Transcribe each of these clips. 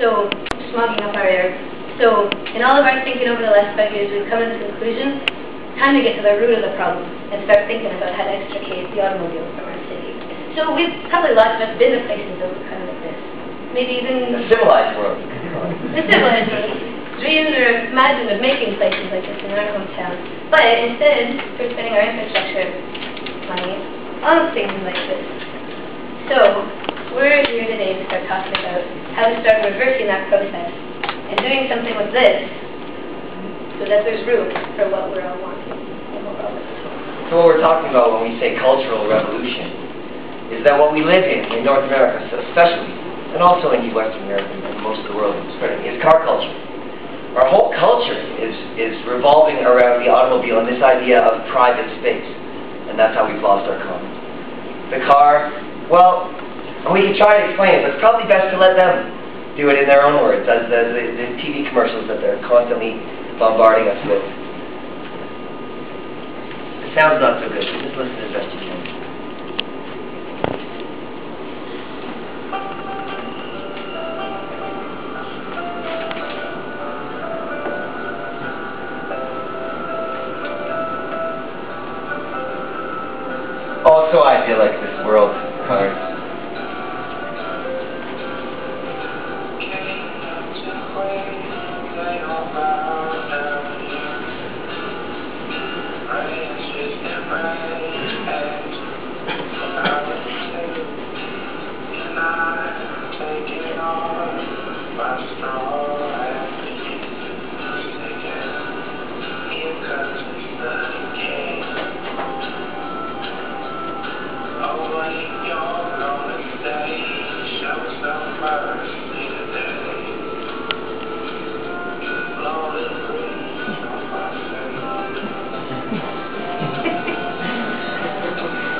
So, smogging up our air. So, in all of our thinking over the last 5 years, we've come to the conclusion, time to get to the root of the problem and start thinking about how to extricate the automobile from our city. So we've probably lots of us been to places over kind of like this. Maybe even... the civilized world. The civilized world. We even imagined of making places like this in our hometown. But instead, we're spending our infrastructure money on things like this. So, we're here today to start talking about how to start reversing that process and doing something with this so that there's room for what we're all wanting and what we're all looking for. So what we're talking about when we say cultural revolution is that what we live in North America especially, and also in Western Europe and most of the world, is car culture. Our whole culture is revolving around the automobile and this idea of private space, and that's how we've lost our commons. The car, well, and we can try to explain it, but it's probably best to let them do it in their own words, as the TV commercials that they're constantly bombarding us with. The sound's not so good, so just listen as best you can. Oh, so idyllic, this world, cars.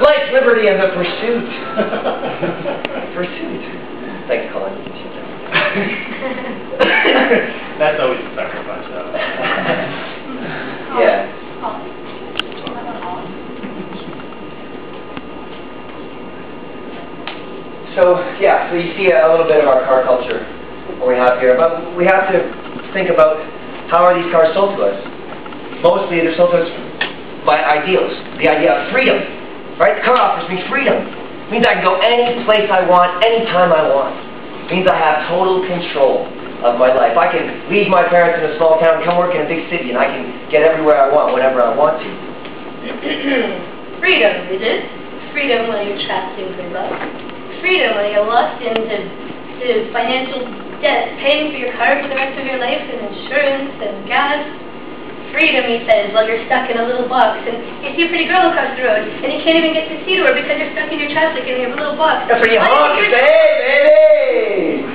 Life, liberty, and the pursuit. Pursuit. Thanks, Colin. That's always a sacrifice, though. Yeah. So, yeah, so you see a little bit of our car culture, what we have here. But we have to think about how are these cars sold to us? Mostly they're sold to us by ideals, the idea of freedom. Right? The car offers me freedom. It means I can go any place I want, any time I want. It means I have total control of my life. I can leave my parents in a small town, come work in a big city, and I can get everywhere I want, whenever I want to. Freedom, is it? Freedom when you're trapped in good luck. Freedom when you're locked into financial debt, paying for your car for the rest of your life, and insurance, and gas. Freedom, he says, while you're stuck in a little box, and you see a pretty girl across the road, and you can't even get to see to her because you're stuck in your traffic in your little box. That's what you honk, hey, baby!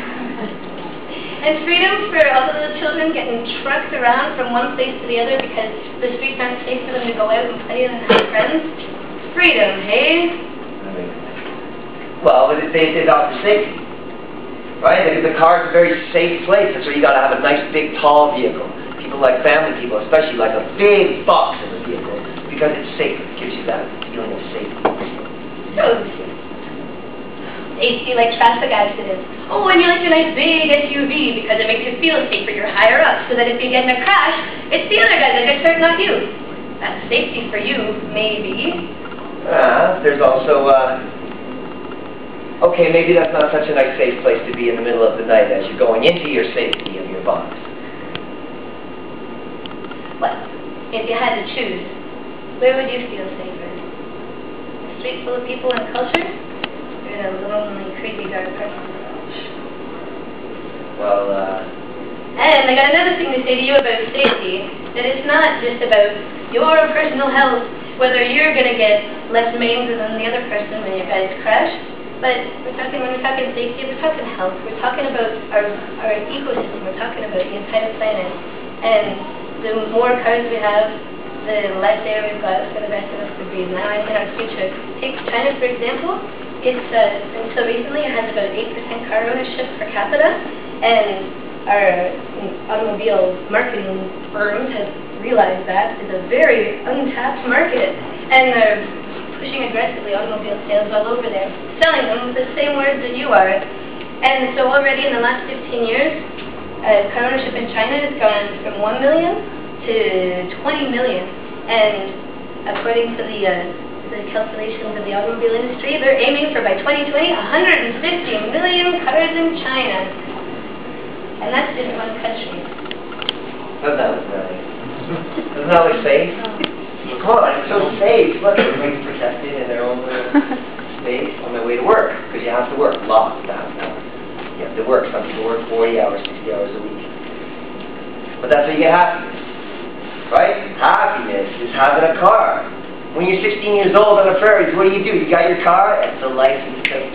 And freedom for all the little children getting trucked around from one place to the other because the streets aren't safe for them to go out and play and have friends. Freedom, hey? Well, they offer safety, right? The car is a very safe place, that's where you got to have a nice, big, tall vehicle. People like family people, especially like a big box in the vehicle, because it's safe. It gives you that feeling of safety. So, you like traffic accidents. Oh, and you like a nice big SUV because it makes you feel safer. You're higher up, so that if you get in a crash, it's the other guy that gets hurt, not you. That's safety for you, maybe. There's also, okay, maybe that's not such a nice safe place to be in the middle of the night as you're going into your safety of your box. What? If you had to choose, where would you feel safer? A street full of people and culture? Or in a lonely, creepy, dark parking garage? Well, and I got another thing to say to you about safety, that it's not just about your personal health, whether you're going to get less maimed than the other person when your guys crash, but when we're talking safety, we're talking health, we're talking about our ecosystem, we're talking about the entire planet, and the more cars we have, the less air we've got for the rest of us to breathe now and in our future. Take China, for example. It's until recently it has about 8% car ownership per capita, and our automobile marketing firm has realized that it's a very untapped market, and they're pushing aggressively automobile sales all over there, selling them with the same words that you are. And so already in the last 15 years, car ownership in China has gone from 1 million to 20 million. And according to the calculations of the automobile industry, they're aiming for by 2020, 150 million cars in China. And that's just one country. Well, that was really. Isn't that like safe? Come on, it's so safe. Look, everything's protected in their own space on their way to work. Because you have to work lots of times now. You have to work. Some people work 40 hours, 60 hours a week. But that's what you get happiness. Right? Happiness is having a car. When you're 16 years old on the prairies, what do? You got your car, it's a license plate.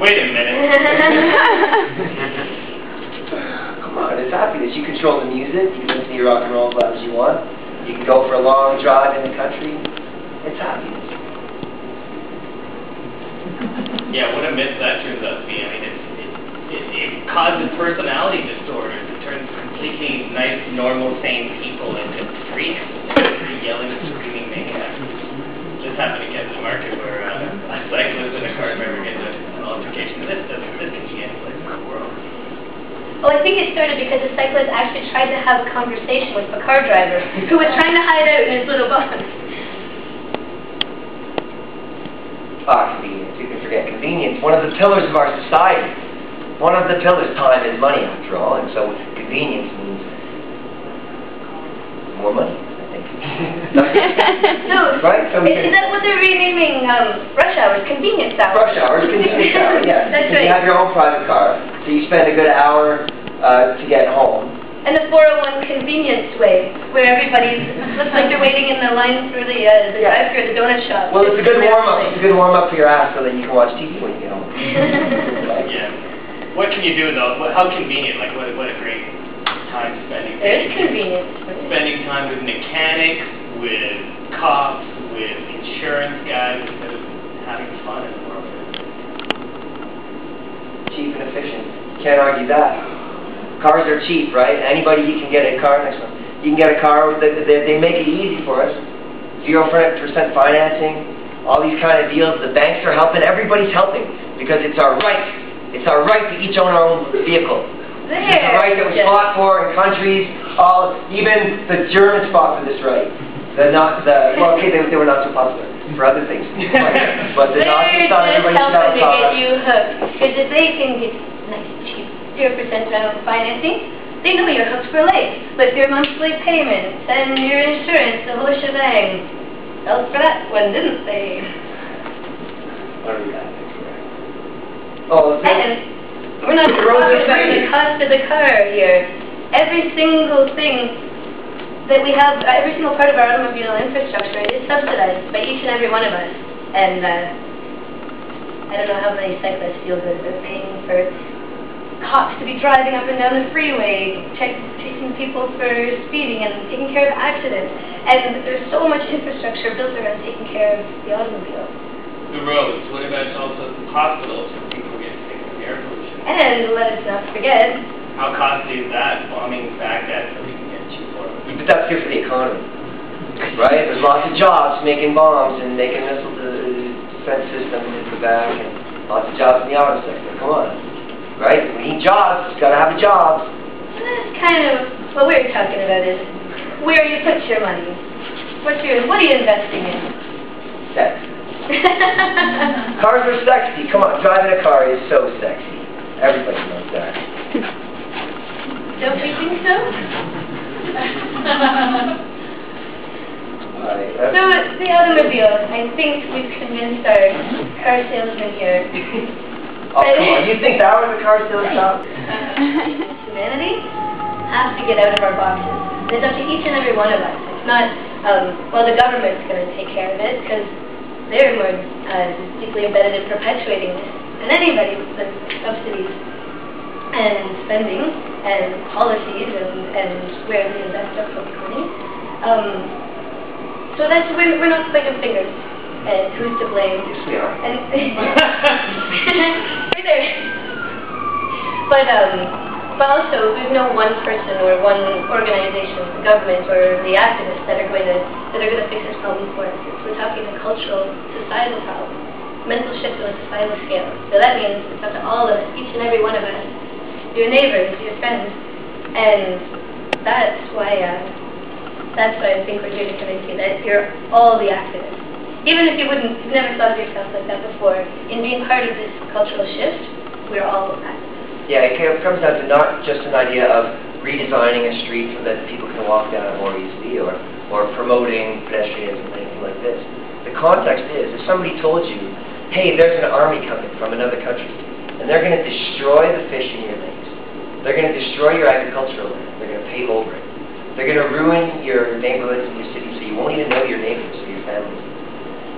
Wait a minute. Come on, it's happiness. You control the music, you listen to your rock and roll as loud as you want, you can go for a long drive in the country. It's happiness. Yeah, what a myth that turns out to be. I mean, it causes personality disorders. It turns completely nice, normal, sane people into freaks, yelling and screaming. This happened in Kansas Market where a cyclist and a car driver get an altercation. This can be any place in the world. Well, I think it started because the cyclist actually tried to have a conversation with the car driver who was trying to hide out in his little box. Ah, convenience. You can forget convenience. One of the pillars of our society. One of the pillars, time is money, after all. And so convenience means more money. No, right? So is that what they're renaming rush hours? Convenience hours. Rush hours, convenience hours, yeah. That's right. You have your own private car, so you spend a good hour to get home. And the 401 convenience way, where everybody looks like they're waiting in the line through the drive-thru at the donut shop. Well, it's a good warm-up. It's a good warm-up for your ass so that you can watch TV when you get home. Right? Yeah. What can you do, though? How convenient? Like, what a great time spending. It is convenient. Spending time with mechanics, with cops, with insurance guys, instead of having fun in the world. Cheap and efficient. Can't argue that. Cars are cheap, right? Anybody, you can get a car. Next one. You can get a car. They make it easy for us. 0% financing. All these kind of deals. The banks are helping. Everybody's helping because it's our right. It's our right to each own our own vehicle. It's a right that was fought for in countries, all, even the Germans fought for this right. Well, okay, they were not so popular for other things. But the Nazis thought everybody should have a car. They're just helping to get you hooked. Because if they can get nice, cheap, 0% financing, they know you're hooked for life. But your monthly payments and your insurance, the whole shebang. Else for that one, didn't they? What are we at? Oh, we're not talking about the cost of the car here. Every single thing that we have, every single part of our automobile infrastructure is subsidized by each and every one of us. And I don't know how many cyclists feel that they're paying for cops to be driving up and down the freeway, chasing people for speeding and taking care of accidents. And there's so much infrastructure built around taking care of the automobile. The roads. What about also the hospitals where people get sick with air pollution? And let us not forget. How costly is that bombing Baghdad so we can get cheap oil? But that's good for the economy, right? There's lots of jobs making bombs and making missile defense systems in the back, and lots of jobs in the auto sector. Come on, right? We need jobs. It's got to have a job. And that's kind of what we're talking about is where you put your money. What are you investing in? Sex. Cars are sexy. Come on, driving a car is so sexy. Everybody knows that. Don't we think so? So it's the automobile. I think we've convinced our car salesman here. Oh, come on. You think that was a car sales shop? Humanity has to get out of our boxes. It's up to each and every one of us. It's not, well, the government's going to take care of it because they're more deeply embedded in perpetuating this. And anybody with subsidies and spending and policies and where they invest our public money. So that's we're not pointing fingers at who's to blame. Yes, we are. And right there. But also there's no one person or one organization, the government or the activists that are going to fix this problem for us. We're talking a cultural, societal problem. mental shift on a societal scale. So that means it's up to all of us, each and every one of us, your neighbors, your friends, and that's why I think we're here to come into that. You're all the activists. Even if you wouldn't, you've never thought of yourself like that before, in being part of this cultural shift, we're all activists. Yeah, it comes down to not just an idea of redesigning a street so that people can walk down it more easily, or promoting pedestrianism or anything like this. The context is, if somebody told you, hey, there's an army coming from another country, and they're going to destroy the fish in your lakes, they're going to destroy your agricultural land, they're going to pave over it, they're going to ruin your neighborhoods and your cities so you won't even know your neighbors or your families,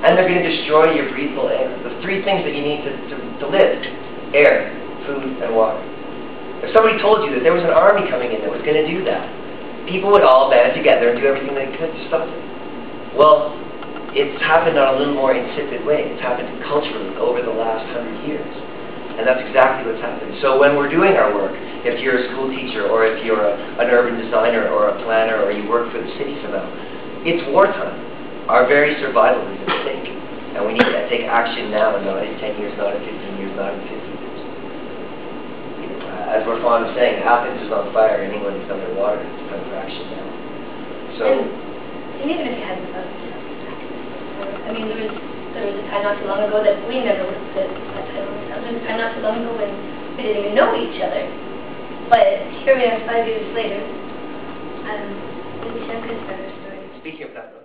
and they're going to destroy your breathable air, the three things that you need to live: air, food, and water. If somebody told you that there was an army coming in that was going to do that, people would all band together and do everything they could to stop it. Well, it's happened on a little more insipid way. It's happened culturally over the last 100 years. And that's exactly what's happened. So when we're doing our work, if you're a school teacher, or if you're an urban designer or a planner, or you work for the city somehow, it's wartime. Our very survival is at stake. And we need to take action now, not in 10 years, not in 15 years, not in 50 years. As we're fond of saying, Athens is on fire and England is underwater. It's time for action now. So, and even if you hadn't thought of yourself, I mean, there was a time not too long ago that we never looked at that title ourselves. There was a time not too long ago when we didn't even know each other. But here we are 5 years later, and we shall consider our story. Speaking of that,